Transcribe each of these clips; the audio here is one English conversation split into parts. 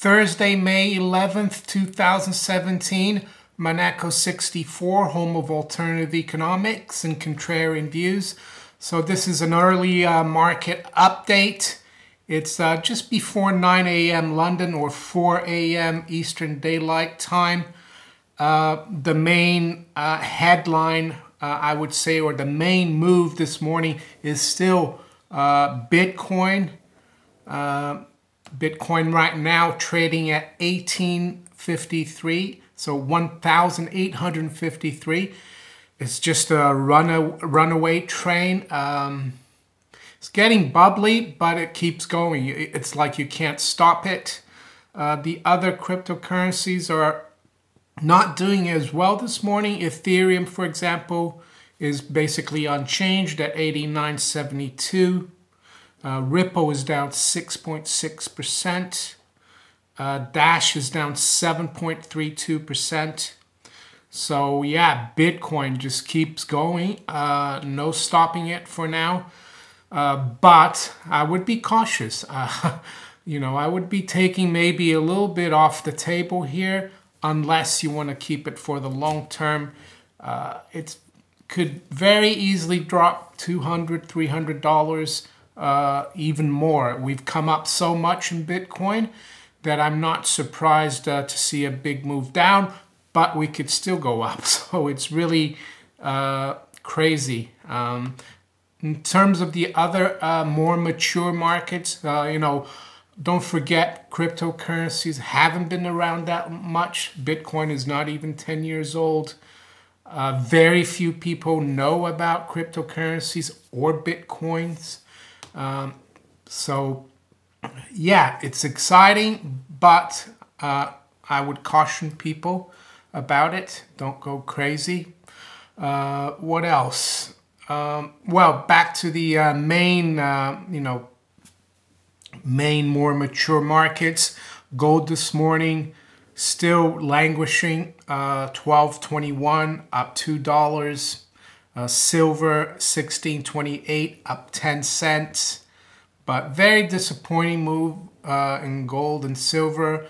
Thursday, May 11th, 2017, Maneco 64, home of alternative economics and contrarian views. So this is an early market update. It's just before 9 a.m. London or 4 a.m. Eastern Daylight Time. The main headline, I would say, or the main move this morning is still Bitcoin. Bitcoin right now trading at 1853, so 1853. It's just a runaway train. It's getting bubbly, but it keeps going. It's like you can't stop it. The other cryptocurrencies are not doing as well this morning. Ethereum, for example, is basically unchanged at 89.72. Ripple is down 6.6%. Dash is down 7.32%. So yeah, Bitcoin just keeps going. No stopping it for now. But I would be cautious. You know, I would be taking maybe a little bit off the table here unless you want to keep it for the long term. It could very easily drop $200, $300. Even more. We've come up so much in Bitcoin that I'm not surprised to see a big move down, but we could still go up. So it's really crazy. In terms of the other more mature markets, you know, don't forget cryptocurrencies haven't been around that much. Bitcoin is not even 10 years old. Very few people know about cryptocurrencies or Bitcoins. So yeah, it's exciting, but I would caution people about it. Don't go crazy. What else? Well, back to the main, you know, more mature markets. Gold this morning still languishing, 12.21 up $2. Silver, 16.28, up 10 cents. But very disappointing move in gold and silver.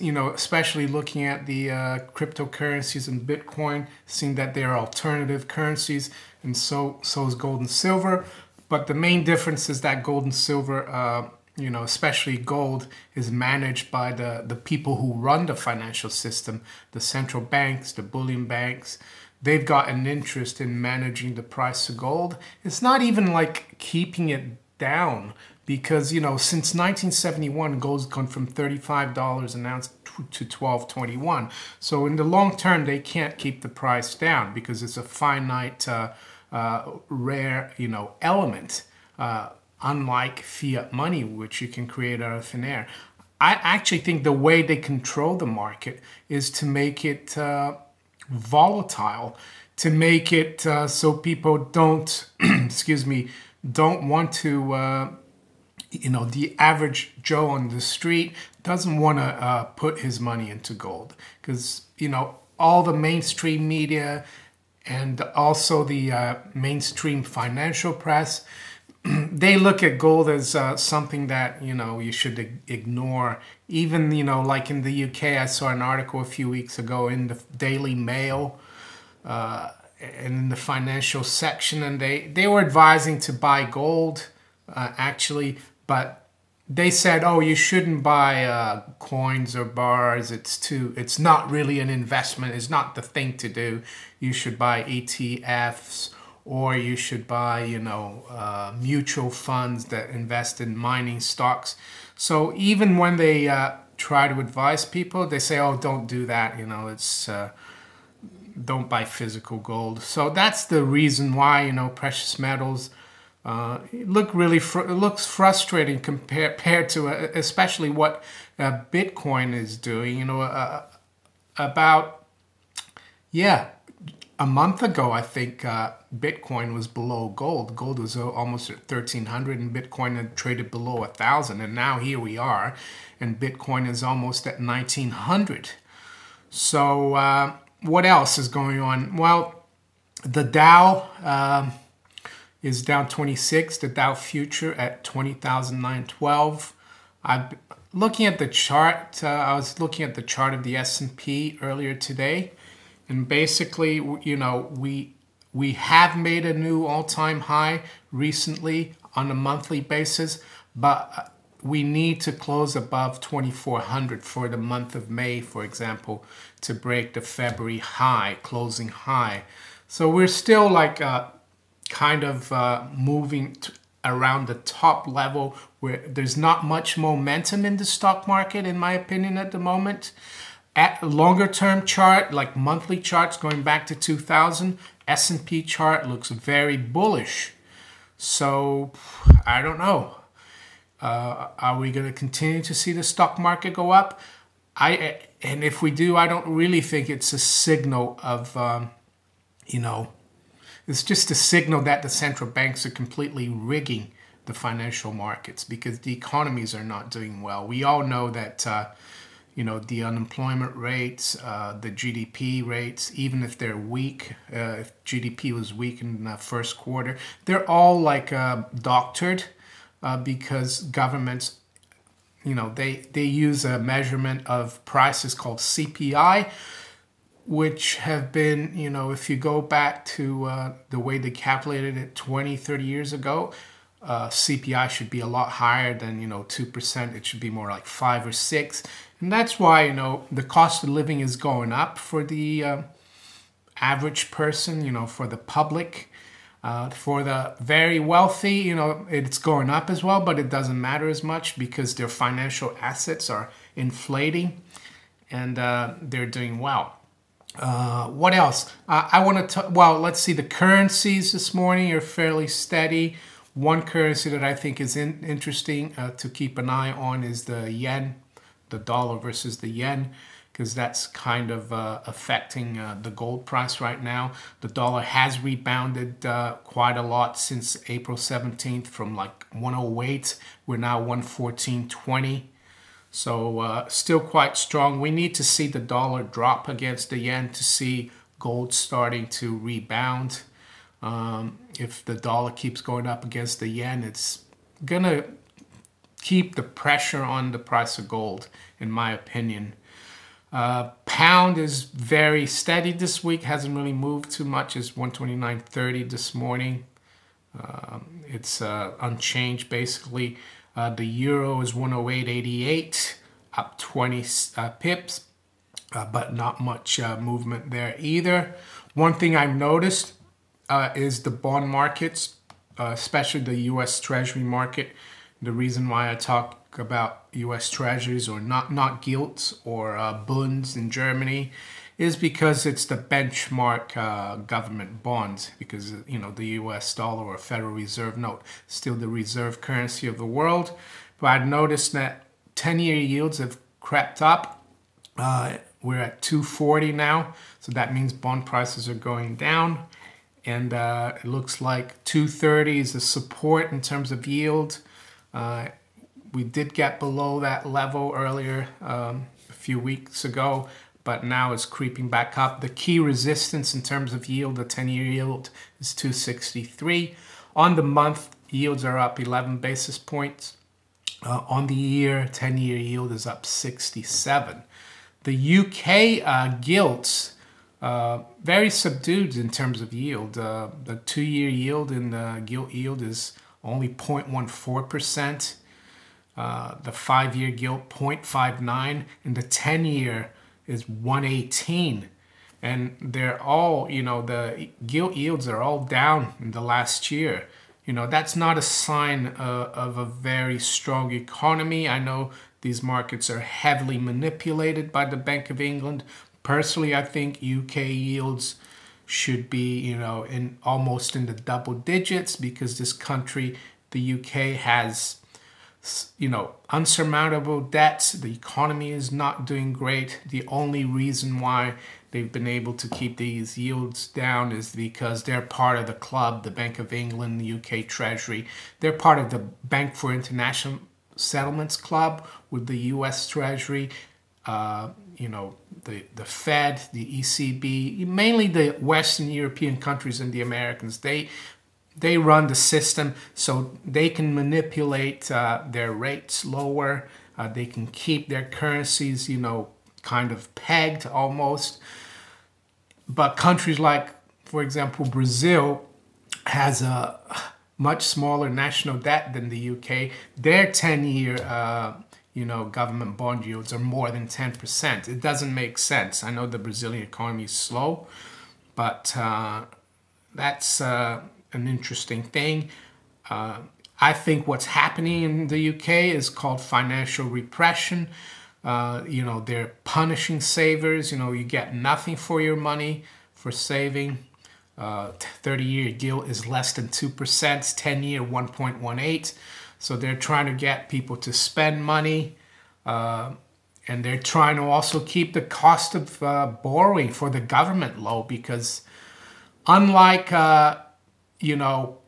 You know, especially looking at the cryptocurrencies and Bitcoin, seeing that they are alternative currencies, and so is gold and silver. But the main difference is that gold and silver, you know, especially gold, is managed by the people who run the financial system, the central banks, the bullion banks. They've got an interest in managing the price of gold. It's not even like keeping it down because, you know, since 1971, gold's gone from $35 an ounce to $12.21. So in the long term, they can't keep the price down because it's a finite, rare, you know, element, unlike fiat money, which you can create out of thin air. I actually think the way they control the market is to make it volatile, to make it so people don't excuse me, don't want to you know, the average Joe on the street doesn't want to put his money into gold because, you know, all the mainstream media and also the mainstream financial press, they look at gold as something that, you know, you should ignore. Even, you know, like in the UK, I saw an article a few weeks ago in the Daily Mail and in the financial section, and they were advising to buy gold, actually, but they said, oh, you shouldn't buy coins or bars. It's not really an investment. It's not the thing to do. You should buy ETFs. Or you should buy, you know, mutual funds that invest in mining stocks. So even when they try to advise people, they say, oh, don't do that. You know, it's don't buy physical gold. So that's the reason why, you know, precious metals looks frustrating compared to especially what Bitcoin is doing. You know, about, yeah, a month ago, I think Bitcoin was below gold. Gold was almost at 1,300 and Bitcoin had traded below 1,000. And now here we are and Bitcoin is almost at 1,900. So what else is going on? Well, the Dow is down 26, the Dow future at 20,912. I looking at the chart, I was looking at the chart of the S&P earlier today, and basically, you know, we have made a new all-time high recently on a monthly basis, but we need to close above 2400 for the month of May, for example, to break the February high, closing high. So we're still like kind of moving around the top level where there's not much momentum in the stock market, in my opinion, at the moment. At longer term chart, like monthly charts going back to 2000, S&P chart looks very bullish. So I don't know. Are we going to continue to see the stock market go up? And if we do, I don't really think it's a signal of, you know, it's just a signal that the central banks are completely rigging the financial markets because the economies are not doing well. We all know that, you know, the unemployment rates, the GDP rates, even if they're weak, if GDP was weak in the first quarter, they're all like doctored because governments, you know, they use a measurement of prices called CPI, which have been, you know, if you go back to the way they calculated it 20, 30 years ago, CPI should be a lot higher than, you know, 2%. It should be more like 5 or 6. And that's why, you know, the cost of living is going up for the average person, you know, for the public. For the very wealthy, you know, it's going up as well, but it doesn't matter as much because their financial assets are inflating and they're doing well. What else? I want to, well, let's see, the currencies this morning are fairly steady. One currency that I think is interesting to keep an eye on is the yen, the dollar versus the yen, because that's kind of affecting the gold price right now. The dollar has rebounded quite a lot since April 17th from like 108. We're now 114.20. So still quite strong. We need to see the dollar drop against the yen to see gold starting to rebound. If the dollar keeps going up against the yen, it's going to keep the pressure on the price of gold, in my opinion. Pound is very steady this week. Hasn't really moved too much. It's 129.30 this morning. It's unchanged, basically. The euro is 108.88, up 20 pips, but not much movement there either. One thing I've noticed is the bond markets, especially the U.S. Treasury market. The reason why I talk about U.S. Treasuries or not gilts or bunds in Germany is because it's the benchmark government bonds, because, you know, the US dollar or Federal Reserve note, still the reserve currency of the world. But I've noticed that 10-year yields have crept up. We're at 240 now, so that means bond prices are going down. And it looks like 230 is a support in terms of yield. We did get below that level earlier a few weeks ago, but now it's creeping back up. The key resistance in terms of yield, the 10-year yield, is 263. On the month, yields are up 11 basis points. On the year, 10-year yield is up 67. The UK gilts, very subdued in terms of yield. The two-year yield in the gilt yield is only 0.14%. The five-year gilt, 0.59, and the 10-year is 118, and they're all, you know, the gilt yields are all down in the last year. You know, that's not a sign of a very strong economy. I know these markets are heavily manipulated by the Bank of England. Personally, I think UK yields should be, you know, in almost in the double digits, because this country, the UK, has, you know, unsurmountable debts. The economy is not doing great. The only reason why they've been able to keep these yields down is because they're part of the club, the Bank of England, the UK Treasury. They're part of the Bank for International Settlements club with the US Treasury, you know, the Fed, the ECB, mainly the Western European countries and the Americans. They run the system, so they can manipulate their rates lower They can keep their currencies, you know, kind of pegged almost. But countries like, for example, Brazil has a much smaller national debt than the UK. Their 10-year you know, government bond yields are more than 10%. It doesn't make sense. I know the Brazilian economy is slow, but that's an interesting thing. I think what's happening in the UK is called financial repression. You know, they're punishing savers. You know, you get nothing for your money for saving. 30-year yield is less than 2%, 10-year 1.18%. So they're trying to get people to spend money, and they're trying to also keep the cost of borrowing for the government low, because unlike, you know,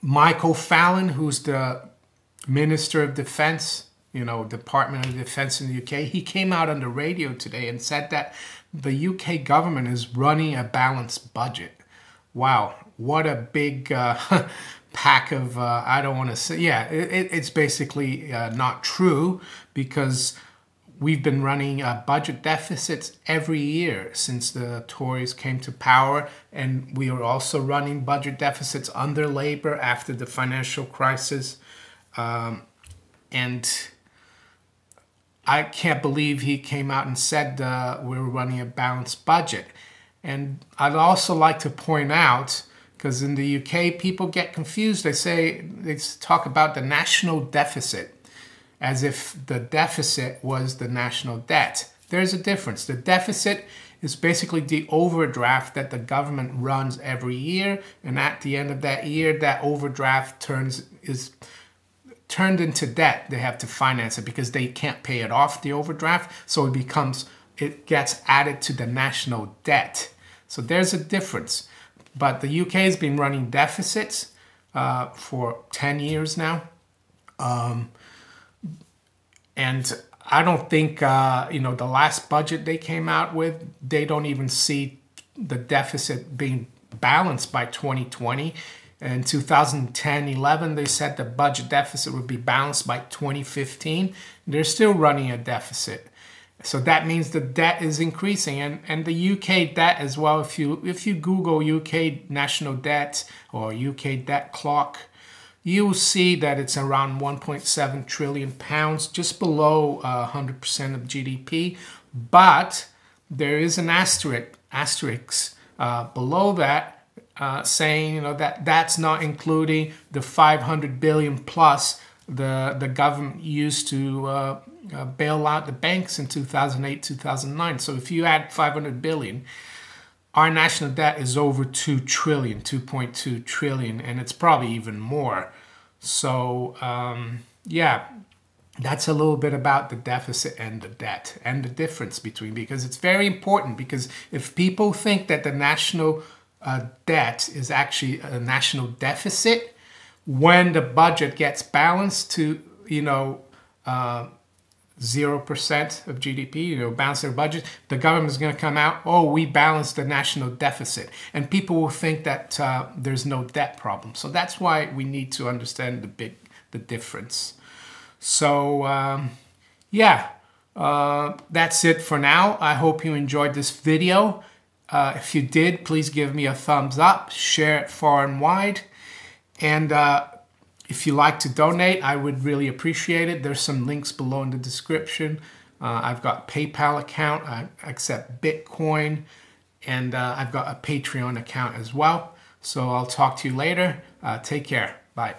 Michael Fallon, who's the Minister of Defense, you know, Department of Defense in the UK, he came out on the radio today and said that the UK government is running a balanced budget. Wow, what a big... pack of, I don't want to say, yeah, it's basically not true, because we've been running budget deficits every year since the Tories came to power, and we are also running budget deficits under Labour after the financial crisis, and I can't believe he came out and said we're running a balanced budget. And I'd also like to point out, because in the UK, people get confused. They say, they talk about the national deficit as if the deficit was the national debt. There's a difference. The deficit is basically the overdraft that the government runs every year, and at the end of that year, that overdraft is turned into debt. They have to finance it because they can't pay it off, the overdraft, so it becomes, it gets added to the national debt. So there's a difference. But the UK has been running deficits for 10 years now. And I don't think, you know, the last budget they came out with, they don't even see the deficit being balanced by 2020. In 2010-11, they said the budget deficit would be balanced by 2015. They're still running a deficit. So that means the debt is increasing, and the UK debt as well. If you Google UK national debt or UK debt clock, you'll see that it's around £1.7 trillion, just below 100% of GDP. But there is an asterisk below that, saying, you know, that that's not including the 500 billion plus the government used to bail out the banks in 2008, 2009. So if you add 500 billion, our national debt is over 2 trillion, 2.2 trillion, and it's probably even more. So yeah, that's a little bit about the deficit and the debt and the difference between, because it's very important, because if people think that the national debt is actually a national deficit, when the budget gets balanced to, you know, 0% of GDP, you know, balance their budget, the government is going to come out, oh, we balanced the national deficit. And people will think that there's no debt problem. So that's why we need to understand the difference. So, yeah, that's it for now. I hope you enjoyed this video. If you did, please give me a thumbs up, share it far and wide. And if you like to donate, I would really appreciate it. There's some links below in the description. I've got a PayPal account. I accept Bitcoin. And I've got a Patreon account as well. So I'll talk to you later. Take care. Bye.